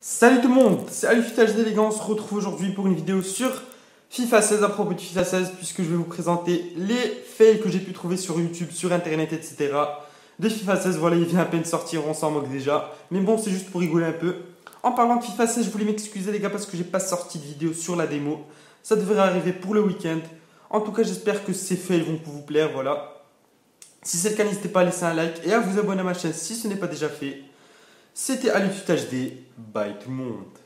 Salut tout le monde, c'est Alufitage d'élégance. On se retrouve aujourd'hui pour une vidéo sur FIFA 16, à propos de FIFA 16, puisque je vais vous présenter les fails que j'ai pu trouver sur YouTube, sur internet, etc. de FIFA 16, voilà, il vient à peine de sortir, on s'en moque déjà. Mais bon, c'est juste pour rigoler un peu. En parlant de FIFA 16, je voulais m'excuser les gars parce que j'ai pas sorti de vidéo sur la démo. Ça devrait arriver pour le week-end. En tout cas, j'espère que ces fails vont vous plaire, voilà. Si c'est le cas, n'hésitez pas à laisser un like et à vous abonner à ma chaîne si ce n'est pas déjà fait. C'était AliputHD, bye tout le monde.